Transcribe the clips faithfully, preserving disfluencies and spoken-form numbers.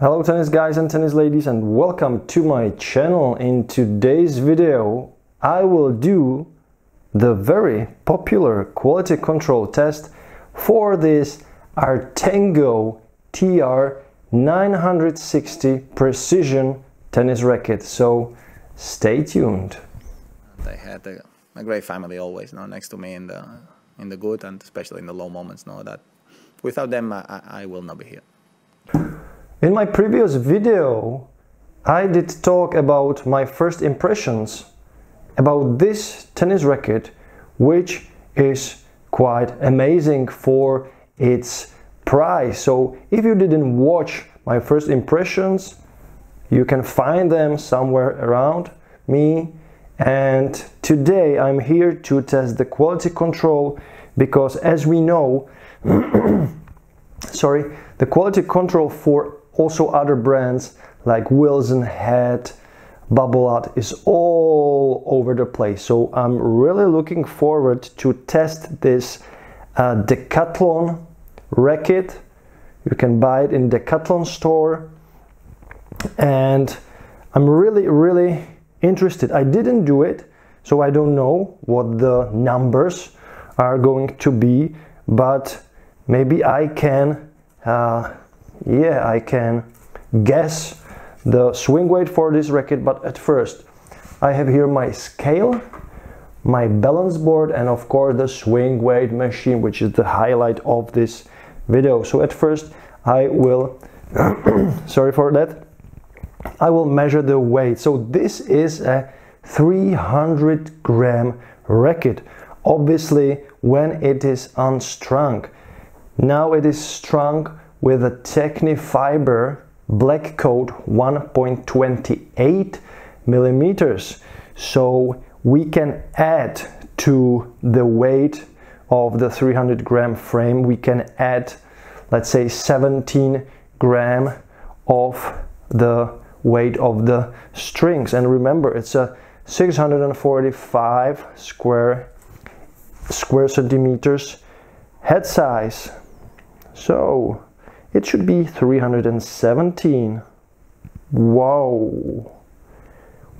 Hello tennis guys and tennis ladies, and welcome to my channel. In today's video I will do the very popular quality control test for this Artengo T R nine sixty Precision tennis racket, so stay tuned. I had a, a great family always, you know, next to me in the, in the good and especially in the low moments, you know, that without them I, I will not be here. In my previous video, I did talk about my first impressions about this tennis racket, which is quite amazing for its price. So if you didn't watch my first impressions, you can find them somewhere around me. And today I'm here to test the quality control, because as we know, sorry, the quality control for also other brands like Wilson, Head, Babolat is all over the place. So I'm really looking forward to test this uh, Decathlon racket. You can buy it in Decathlon store. And I'm really, really interested. I didn't do it, so I don't know what the numbers are going to be, but maybe I can uh, yeah, I can guess the swing weight for this racket. But at first I have here my scale, my balance board, and of course the swing weight machine, which is the highlight of this video. So at first I will sorry for that I will measure the weight. So this is a three hundred gram racket, obviously when it is unstrung. Now it is strung with a Technifiber black coat one point two eight millimeters, so we can add to the weight of the three hundred gram frame, we can add, let's say, seventeen gram of the weight of the strings. And remember, it's a six hundred forty-five square square centimeters head size, so it should be three hundred seventeen. Wow,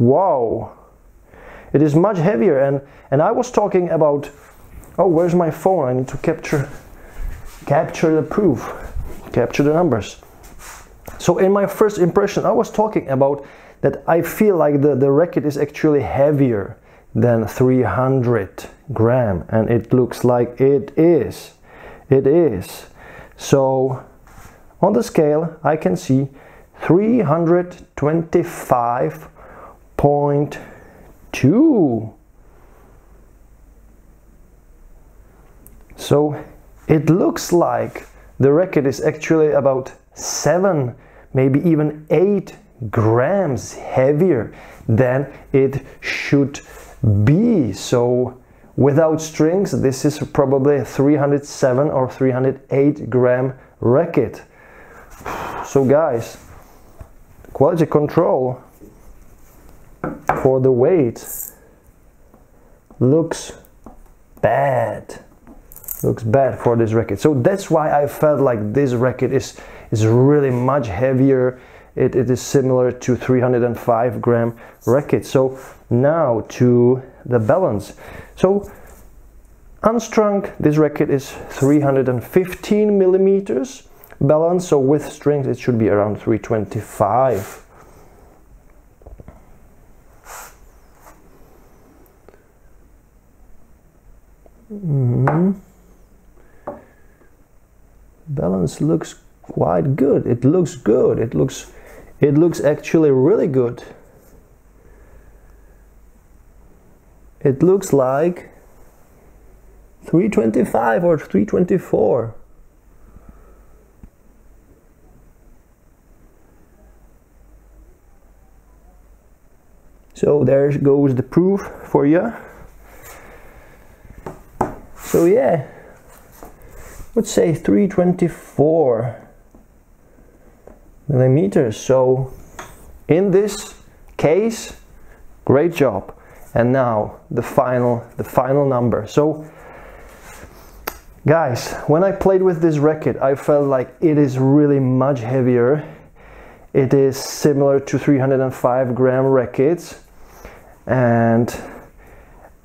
wow, it is much heavier. And and I was talking about, oh, where's my phone? I need to capture capture the proof, capture the numbers. So in my first impression I was talking about that I feel like the the racket is actually heavier than three hundred gram, and it looks like it is. It is. So on the scale I can see three hundred twenty-five point two. So it looks like the racket is actually about seven, maybe even eight grams heavier than it should be. So without strings, this is probably a three hundred seven or three hundred eight gram racket. So guys, quality control for the weight looks bad. Looks bad for this racket. So that's why I felt like this racket is, is really much heavier. It, it is similar to three hundred five gram racket. So now to the balance. So unstrung, this racket is three hundred fifteen millimeters balance. So with strings it should be around three twenty-five. Mm-hmm. Balance looks quite good. It looks good. It looks it looks actually really good. It looks like three twenty-five or three twenty-four. So there goes the proof for you. So yeah, let's say three twenty-four millimeters. So in this case, great job. And now the final the final number. So guys, when I played with this racket I felt like it is really much heavier It is similar to three hundred five gram rackets, and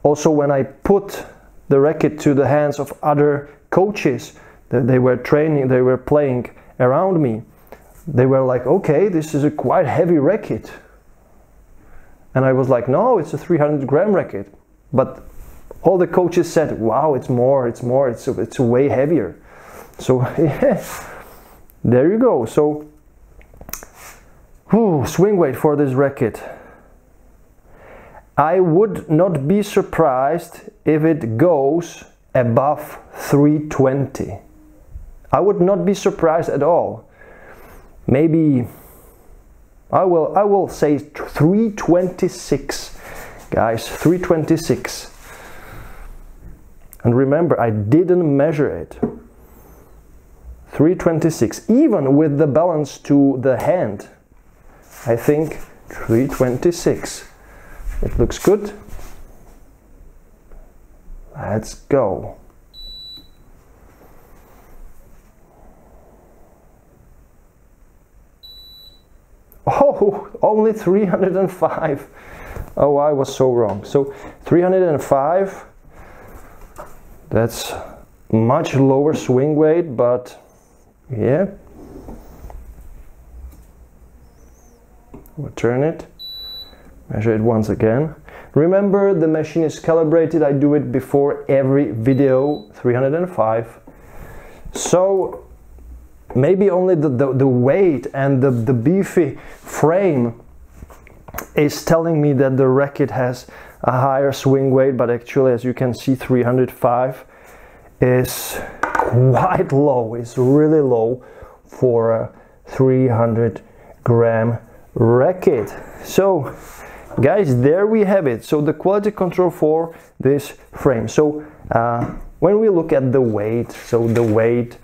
also when I put the racket to the hands of other coaches that they were training, they were playing around me, they were like, okay, this is a quite heavy racket. And I was like, no, it's a three hundred gram racket. But all the coaches said, wow, it's more, it's more, it's, it's way heavier. So yeah, there you go. So whew, swing weight for this racket. I would not be surprised if it goes above three twenty. I would not be surprised at all. Maybe I will I will say three twenty-six, guys, three twenty-six. And remember, I didn't measure it. three twenty-six, even with the balance to the hand. I think three twenty-six. It looks good. Let's go. Oh, only three hundred five. Oh, I was so wrong. So three hundred five, that's much lower swing weight, but yeah. We'll turn it. Measure it once again. Remember, the machine is calibrated. I do it before every video, three hundred five. So maybe only the, the, the weight and the, the beefy frame is telling me that the racket has a higher swing weight, but actually, as you can see, three hundred five is quite low. It's really low for a three hundred gram racket. So guys, there we have it. So the quality control for this frame. So uh, when we look at the weight, so the weight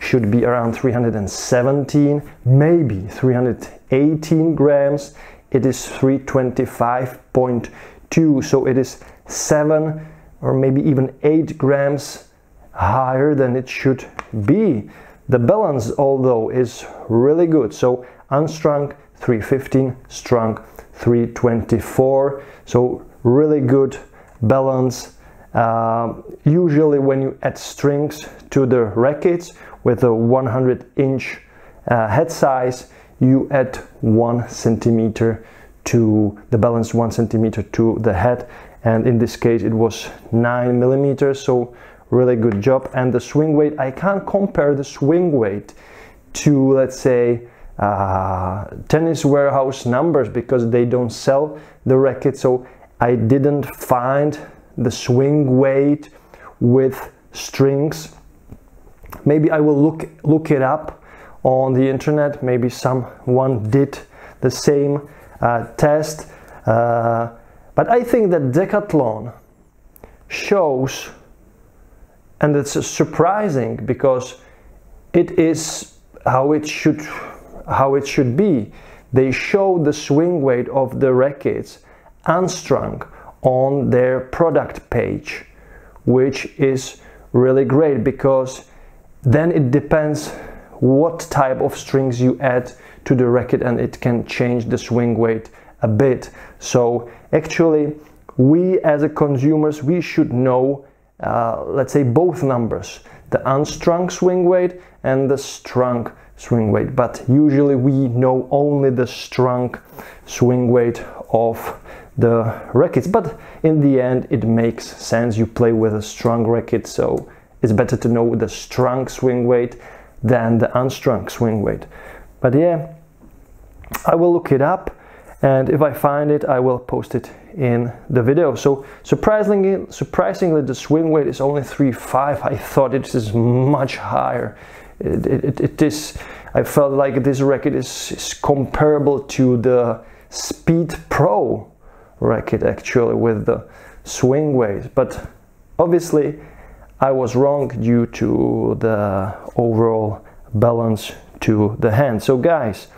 should be around three hundred seventeen, maybe three hundred eighteen grams. It is three twenty-five point two, so it is seven or maybe even eight grams higher than it should be. The balance, although, is really good. So unstrung three fifteen, strung three twenty-four, so really good balance. Uh, usually when you add strings to the rackets with a one hundred inch uh, head size, you add one centimeter to the balance, one centimeter to the head, and in this case it was nine millimeters, so really good job. And the swing weight, I can't compare the swing weight to, let's say, Uh, tennis warehouse numbers, because they don't sell the racket, so I didn't find the swing weight with strings. Maybe I will look look it up on the internet. Maybe someone did the same uh, test, uh, but I think that Decathlon shows, and it's surprising because it is how it should how it should be. They show the swing weight of the rackets unstrung on their product page, which is really great, because then it depends what type of strings you add to the racket, and it can change the swing weight a bit. So actually, we as a consumers, we should know uh, let's say both numbers, the unstrung swing weight and the strung swing weight, but usually we know only the strung swing weight of the rackets. But in the end, it makes sense. You play with a strung racket, so it's better to know the strung swing weight than the unstrung swing weight. But yeah, I will look it up, and if I find it, I will post it in the video. So surprisingly, surprisingly, the swing weight is only three point five. I thought it is much higher. It, it, it is, I felt like this racket is, is comparable to the Speed Pro racket, actually, with the swing weight. But obviously I was wrong due to the overall balance to the hand. So guys,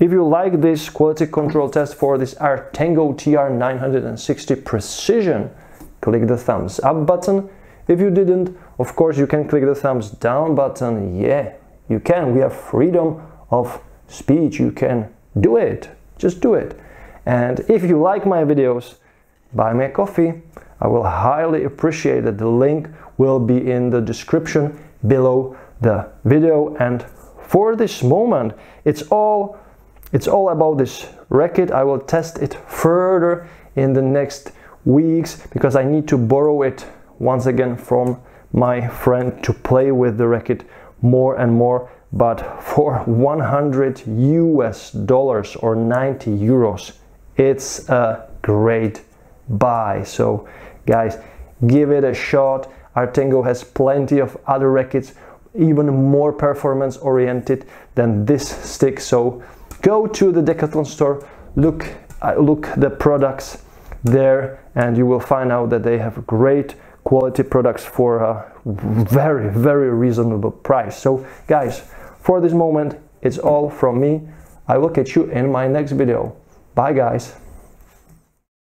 if you like this quality control test for this Artengo T R nine sixty Precision, click the thumbs up button. If you didn't, of course, you can click the thumbs down button. Yeah, you can. We have freedom of speed you can do it. Just do it. And if you like my videos, buy me a coffee. I will highly appreciate it. The link will be in the description below the video. And for this moment, it's all it's all about this racket. I will test it further in the next weeks because I need to borrow it once again from my friend to play with the racket more and more. But for one hundred US dollars or ninety euros, it's a great buy. So guys, give it a shot. Artengo has plenty of other rackets, even more performance oriented than this stick. So go to the Decathlon store, look uh, look the products there, and you will find out that they have great quality products for a very, very reasonable price. So guys, for this moment, it's all from me. I will catch you in my next video. Bye guys.